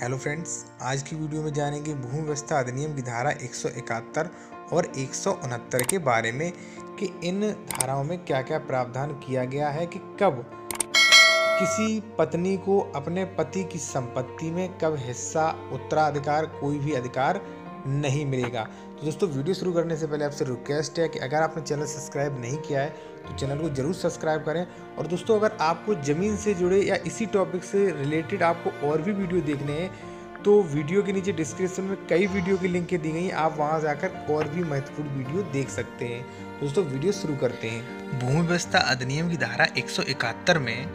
Hello friends, आज की video में जानेंगे भूमि व्यवस्था अधिनियम की धारा 171 और 169 के बारे में कि इन धाराओं में क्या क्या प्रावधान किया गया है कि कब किसी पत्नी को अपने पति की संपत्ति में कब हिस्सा, उत्तराधिकार, कोई भी अधिकार नहीं मिलेगा। तो दोस्तों, वीडियो शुरू करने से पहले आपसे रिक्वेस्ट है कि अगर आपने चैनल सब्सक्राइब नहीं किया है तो चैनल को जरूर सब्सक्राइब करें। और दोस्तों, अगर आपको ज़मीन से जुड़े या इसी टॉपिक से रिलेटेड आपको और भी वीडियो देखने हैं तो वीडियो के नीचे डिस्क्रिप्शन में कई वीडियो की लिंकें दी गई हैं, आप वहाँ जाकर और भी महत्वपूर्ण वीडियो देख सकते हैं। दोस्तों, वीडियो शुरू करते हैं। भूमि व्यवस्था अधिनियम की धारा 171 में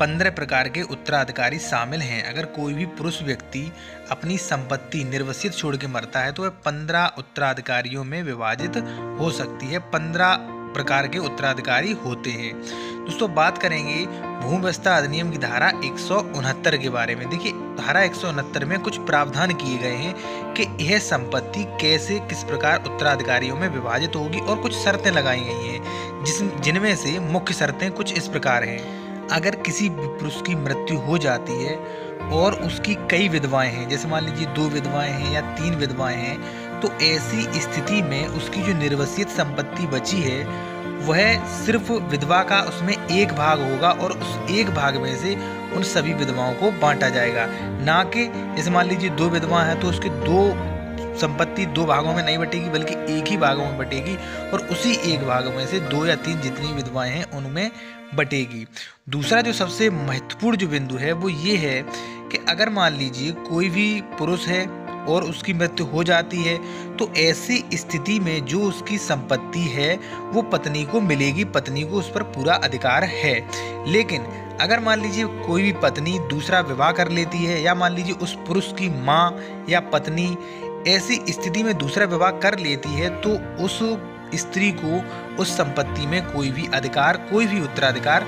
15 प्रकार के उत्तराधिकारी शामिल हैं। अगर कोई भी पुरुष व्यक्ति अपनी संपत्ति निर्वसित छोड़ के मरता है तो वह 15 उत्तराधिकारियों में विभाजित हो सकती है। 15 प्रकार के उत्तराधिकारी होते हैं। दोस्तों, बात करेंगे भूमि व्यवस्था अधिनियम की धारा 169 के बारे में। देखिए, धारा 169 में कुछ प्रावधान किए गए हैं कि यह संपत्ति कैसे, किस प्रकार उत्तराधिकारियों में विभाजित होगी और कुछ शर्तें लगाई गई हैं, जिनमें से मुख्य शर्तें कुछ इस प्रकार हैं। अगर किसी पुरुष की मृत्यु हो जाती है और उसकी कई विधवाएं हैं, जैसे मान लीजिए 2 विधवाएं हैं या 3 विधवाएं हैं, तो ऐसी स्थिति में उसकी जो निर्वसित संपत्ति बची है वह सिर्फ विधवा का उसमें एक भाग होगा और उस एक भाग में से उन सभी विधवाओं को बांटा जाएगा, ना कि जैसे मान लीजिए 2 विधवा हैं तो उसकी संपत्ति 2 भागों में नहीं बटेगी बल्कि एक ही भागों में बटेगी और उसी एक भाग में से 2 या 3 जितनी विधवाएं हैं उनमें बटेगी। दूसरा जो सबसे महत्वपूर्ण जो बिंदु है वो ये है कि अगर मान लीजिए कोई भी पुरुष है और उसकी मृत्यु हो जाती है तो ऐसी स्थिति में जो उसकी संपत्ति है वो पत्नी को मिलेगी, पत्नी को उस पर पूरा अधिकार है। लेकिन अगर मान लीजिए कोई भी पत्नी दूसरा विवाह कर लेती है या मान लीजिए उस पुरुष की माँ या पत्नी ऐसी स्थिति में दूसरा विवाह कर लेती है तो उस स्त्री को उस संपत्ति में कोई भी अधिकार, कोई भी उत्तराधिकार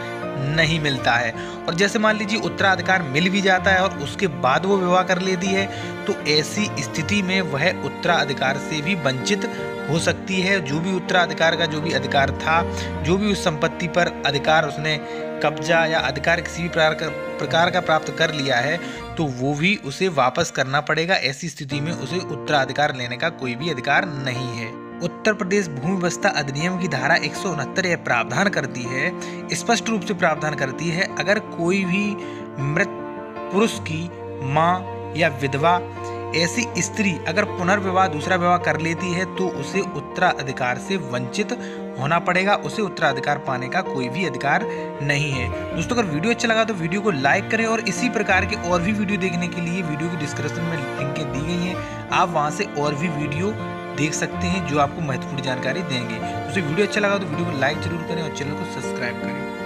नहीं मिलता है। और जैसे मान लीजिए उत्तराधिकार मिल भी जाता है और उसके बाद वो विवाह कर लेती है तो ऐसी स्थिति में वह उत्तराधिकार से भी वंचित हो सकती है। जो भी उत्तराधिकार का जो भी अधिकार था, जो भी उस संपत्ति पर अधिकार उसने कब्जा या अधिकार किसी भी प्रकार का प्राप्त कर लिया है तो वो भी उसे वापस करना पड़ेगा। ऐसी स्थिति में उसे उत्तराधिकार लेने का कोई भी अधिकार नहीं है। उत्तर प्रदेश भूमि व्यवस्था अधिनियम की धारा 169 यह प्रावधान करती है, स्पष्ट रूप से प्रावधान करती है, अगर कोई भी मृत पुरुष की माँ या विधवा ऐसी स्त्री अगर पुनर्विवाह, दूसरा विवाह कर लेती है तो उसे उत्तराधिकार से वंचित होना पड़ेगा, उसे उत्तराधिकार पाने का कोई भी अधिकार नहीं है। दोस्तों, अगर वीडियो अच्छा लगा तो वीडियो को लाइक करें और इसी प्रकार के और भी वीडियो देखने के लिए वीडियो की डिस्क्रिप्शन में लिंकें दी गई हैं, आप वहां से और भी वीडियो देख सकते हैं जो आपको महत्वपूर्ण जानकारी देंगे। दोस्तों, वीडियो अच्छा लगा तो वीडियो को लाइक जरूर करें और चैनल को सब्सक्राइब करें।